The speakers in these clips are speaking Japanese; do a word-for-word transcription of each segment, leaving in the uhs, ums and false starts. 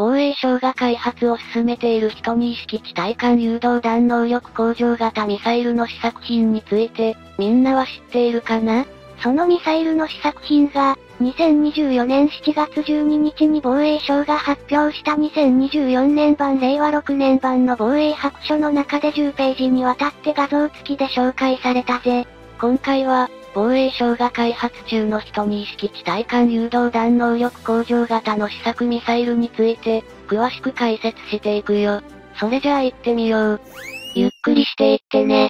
防衛省が開発を進めているじゅうに式地対艦誘導弾能力向上型ミサイルの試作品について、みんなは知っているかな？そのミサイルの試作品が、にせんにじゅうよねんしちがつじゅうににちに防衛省が発表したにせんにじゅうよねんばんれいわろくねんばんの防衛白書の中でじゅうページにわたって画像付きで紹介されたぜ。今回は、防衛省が開発中のじゅうに式地対艦誘導弾能力向上型の試作ミサイルについて、詳しく解説していくよ。それじゃあ行ってみよう。ゆっくりしていってね。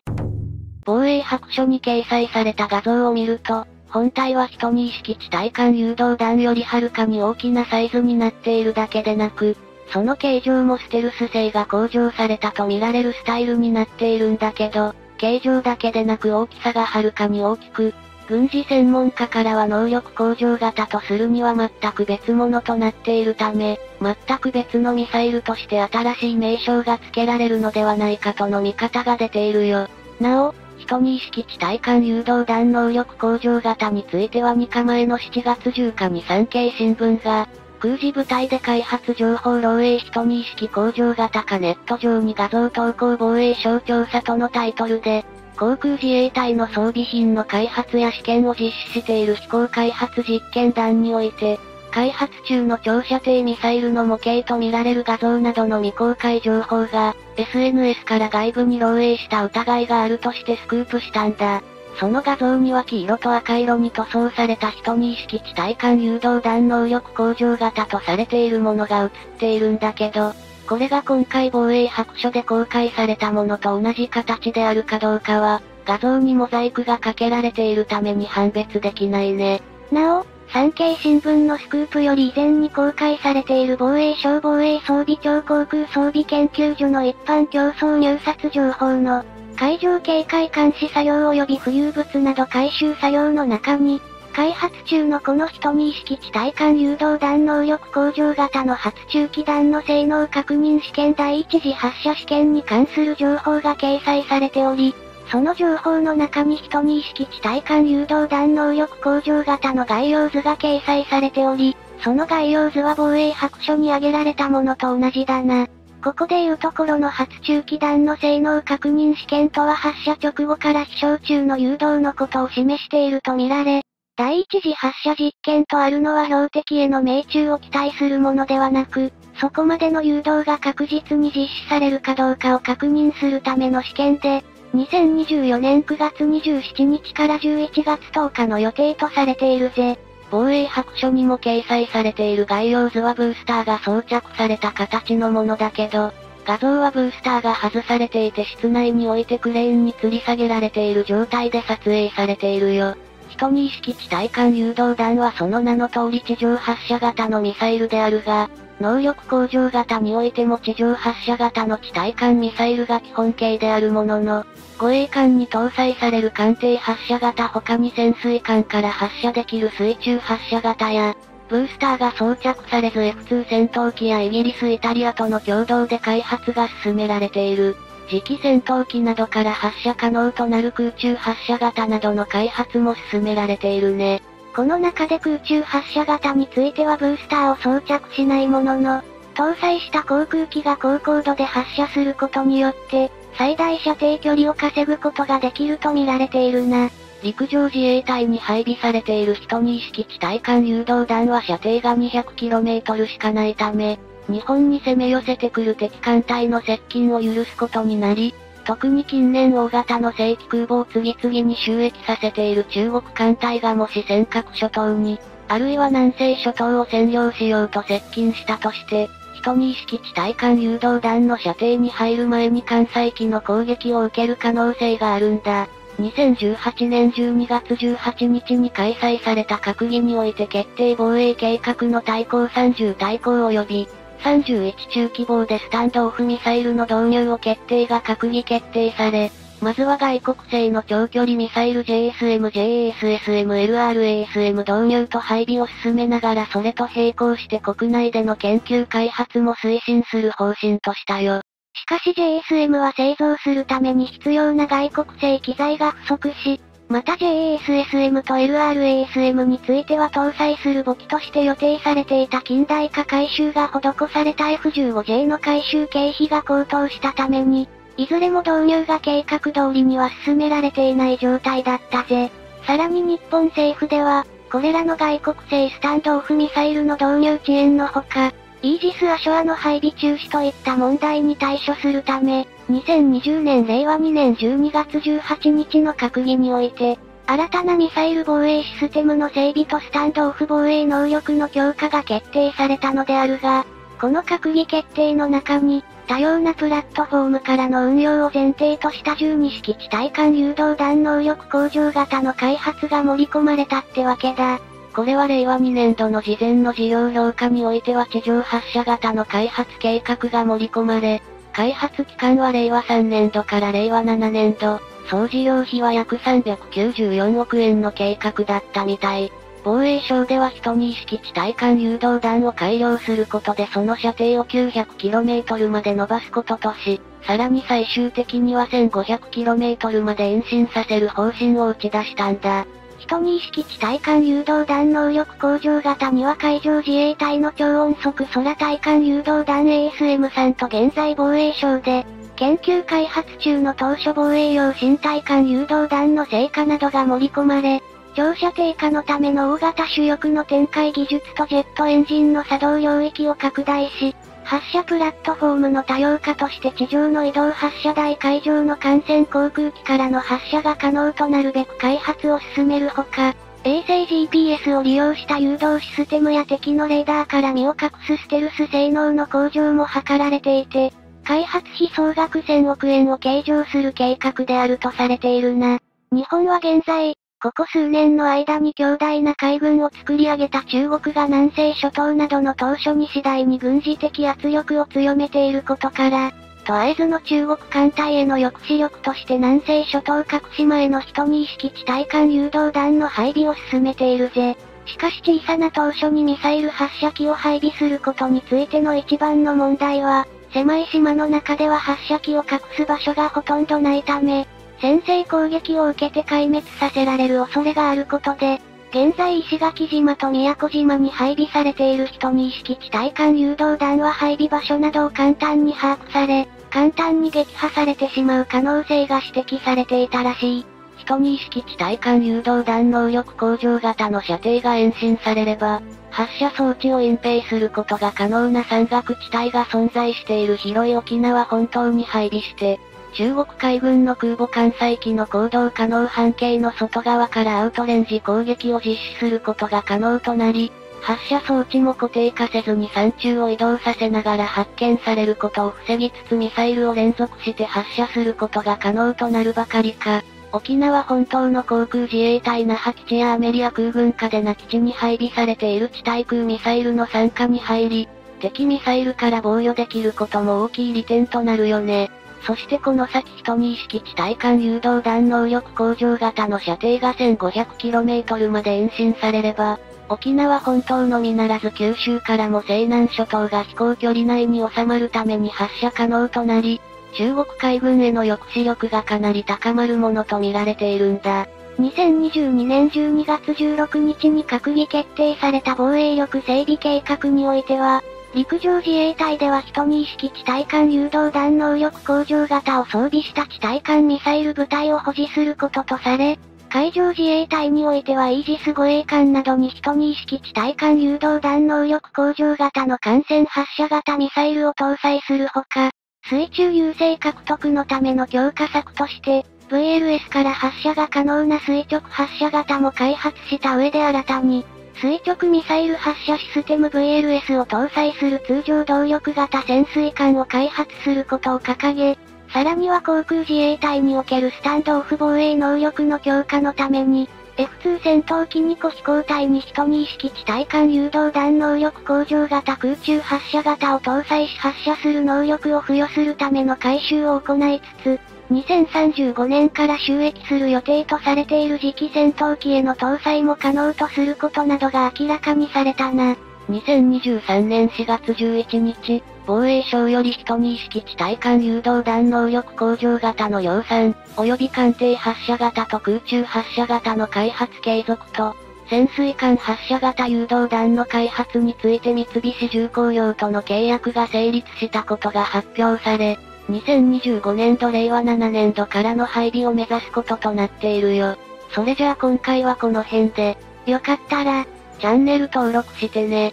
防衛白書に掲載された画像を見ると、本体はじゅうに式地対艦誘導弾よりはるかに大きなサイズになっているだけでなく、その形状もステルス性が向上されたと見られるスタイルになっているんだけど、形状だけでなく大きさがはるかに大きく、軍事専門家からは能力向上型とするには全く別物となっているため、全く別のミサイルとして新しい名称が付けられるのではないかとの見方が出ているよ。なお、じゅうに式地対艦誘導弾能力向上型についてはにかまえのしちがつじゅうにちに産経新聞が、空自部隊で開発情報漏洩じゅうに式向上型かネット上に画像投稿防衛省調査とのタイトルで、航空自衛隊の装備品の開発や試験を実施している飛行開発実験団において、開発中の長射程ミサイルの模型と見られる画像などの未公開情報が、エスエヌエス から外部に漏洩した疑いがあるとしてスクープしたんだ。その画像には黄色と赤色に塗装されたじゅうに式地対艦誘導弾能力向上型とされているものが映っているんだけど、これが今回防衛白書で公開されたものと同じ形であるかどうかは、画像にモザイクがかけられているために判別できないね。なお、産経新聞のスクープより以前に公開されている防衛省防衛装備庁航空装備研究所の一般競争入札情報の海上警戒監視作業及び浮遊物など回収作業の中に、開発中のこのじゅうに式地対艦誘導弾能力向上型の発注機弾の性能確認試験第一次発射試験に関する情報が掲載されており、その情報の中にじゅうに式地対艦誘導弾能力向上型の概要図が掲載されており、その概要図は防衛白書に挙げられたものと同じだな。ここでいうところの発注機弾の性能確認試験とは発射直後から飛翔中の誘導のことを示していると見られ、第一次発射実験とあるのは標的への命中を期待するものではなく、そこまでの誘導が確実に実施されるかどうかを確認するための試験で、にせんにじゅうよねんくがつにじゅうしちにちからじゅういちがつとおかの予定とされているぜ。防衛白書にも掲載されている概要図はブースターが装着された形のものだけど、画像はブースターが外されていて室内に置いてクレーンに吊り下げられている状態で撮影されているよ。じゅうに式地対艦誘導弾はその名の通り地上発射型のミサイルであるが、能力向上型においても地上発射型の地対艦ミサイルが基本形であるものの、護衛艦に搭載される艦艇発射型他に潜水艦から発射できる水中発射型や、ブースターが装着されず エフツー 戦闘機やイギリス・イタリアとの共同で開発が進められている。次期戦闘機などから発射可能となる空中発射型などの開発も進められているね。この中で空中発射型についてはブースターを装着しないものの、搭載した航空機が高高度で発射することによって、最大射程距離を稼ぐことができると見られているな。陸上自衛隊に配備されているじゅうに式地対艦誘導弾は射程が にひゃくキロメートル しかないため、日本に攻め寄せてくる敵艦隊の接近を許すことになり、特に近年大型の正規空母を次々に収益させている中国艦隊がもし尖閣諸島に、あるいは南西諸島を占領しようと接近したとして、じゅうに式地対艦誘導弾の射程に入る前に艦載機の攻撃を受ける可能性があるんだ。にせんじゅうはちねんじゅうにがつじゅうはちにちに開催された閣議において決定防衛計画の大項さんじゅう大項及び、さんじゅういち中規模でスタンドオフミサイルの導入を決定が閣議決定され、まずは外国製の長距離ミサイル ジェイエスエム、ジェイエスエスエム、エルアールエーエスエム 導入と配備を進めながらそれと並行して国内での研究開発も推進する方針としたよ。しかし ジェイエスエム は製造するために必要な外国製機材が不足し、また ジェイエスエスエム と エルアールエーエスエム については搭載する母機として予定されていた近代化改修が施された エフじゅうごジェイ の改修経費が高騰したために、いずれも導入が計画通りには進められていない状態だったぜ。さらに日本政府では、これらの外国製スタンドオフミサイルの導入遅延のほか、イージス・アショアの配備中止といった問題に対処するため、にせんにじゅうねんれいわにねんじゅうにがつじゅうはちにちの閣議において、新たなミサイル防衛システムの整備とスタンドオフ防衛能力の強化が決定されたのであるが、この閣議決定の中に、多様なプラットフォームからの運用を前提としたじゅうにしき地対艦誘導弾能力向上型の開発が盛り込まれたってわけだ。これはれいわにねん度の事前の事業評価においては地上発射型の開発計画が盛り込まれ、開発期間はれいわさんねん度かられいわななねん度、総事業費は約さんびゃくきゅうじゅうよんおくえんの計画だったみたい。防衛省ではじゅうにしき地対艦誘導弾を改良することでその射程を きゅうひゃくキロメートル まで伸ばすこととし、さらに最終的には せんごひゃくキロメートル まで延伸させる方針を打ち出したんだ。じゅうにしき地対艦誘導弾能力向上型には海上自衛隊の超音速空対艦誘導弾 エーエスエムスリー と現在防衛省で、研究開発中の当初防衛用新対艦誘導弾の成果などが盛り込まれ、長射程化のための大型主力の展開技術とジェットエンジンの作動領域を拡大し、発射プラットフォームの多様化として地上の移動発射台海上の艦船航空機からの発射が可能となるべく開発を進めるほか、衛星 ジーピーエス を利用した誘導システムや敵のレーダーから身を隠すステルス性能の向上も図られていて、開発費総額せんおくえんを計上する計画であるとされているな。日本は現在、ここ数年の間に強大な海軍を作り上げた中国が南西諸島などの島嶼に次第に軍事的圧力を強めていることから、とあえずの中国艦隊への抑止力として南西諸島各島へのじゅうにしき地対艦誘導弾の配備を進めているぜ。しかし小さな島嶼にミサイル発射機を配備することについての一番の問題は、狭い島の中では発射機を隠す場所がほとんどないため、先制攻撃を受けて壊滅させられる恐れがあることで、現在石垣島と宮古島に配備されているじゅうにしき地対艦誘導弾は配備場所などを簡単に把握され、簡単に撃破されてしまう可能性が指摘されていたらしい。じゅうにしき地対艦誘導弾能力向上型の射程が延伸されれば、発射装置を隠蔽することが可能な山岳地帯が存在している広い沖縄本島に配備して、中国海軍の空母艦載機の行動可能半径の外側からアウトレンジ攻撃を実施することが可能となり、発射装置も固定化せずに山中を移動させながら発見されることを防ぎつつミサイルを連続して発射することが可能となるばかりか、沖縄本島の航空自衛隊那覇基地やアメリア空軍下で那基地に配備されている地対空ミサイルの傘下に入り、敵ミサイルから防御できることも大きい利点となるよね。そしてこの先じゅうにしき地対艦誘導弾能力向上型の射程が せんごひゃくキロメートル まで延伸されれば、沖縄本島のみならず九州からも西南諸島が飛行距離内に収まるために発射可能となり、中国海軍への抑止力がかなり高まるものと見られているんだ。にせんにじゅうにねんじゅうにがつじゅうろくにちに閣議決定された防衛力整備計画においては、陸上自衛隊ではじゅうにしき地対艦誘導弾能力向上型を装備した地対艦ミサイル部隊を保持することとされ、海上自衛隊においてはイージス護衛艦などにじゅうにしき地対艦誘導弾能力向上型の艦船発射型ミサイルを搭載するほか、水中優勢獲得のための強化策として、ブイエルエス から発射が可能な垂直発射型も開発した上で新たに、垂直ミサイル発射システム ブイエルエス を搭載する通常動力型潜水艦を開発することを掲げ、さらには航空自衛隊におけるスタンドオフ防衛能力の強化のために、エフツー 戦闘機にこ飛行隊にじゅうにしき地対艦誘導弾能力向上型空中発射型を搭載し発射する能力を付与するための改修を行いつつ、にせんさんじゅうごねんから就役する予定とされている次期戦闘機への搭載も可能とすることなどが明らかにされたな。にせんにじゅうさんねんしがつじゅういちにち、防衛省よりじゅうに式地対艦誘導弾能力向上型の量産、及び艦艇発射型と空中発射型の開発継続と、潜水艦発射型誘導弾の開発について三菱重工業との契約が成立したことが発表され、にせんにじゅうごねんどれいわななねんどからの配備を目指すこととなっているよ。それじゃあ今回はこの辺で、よかったら、チャンネル登録してね。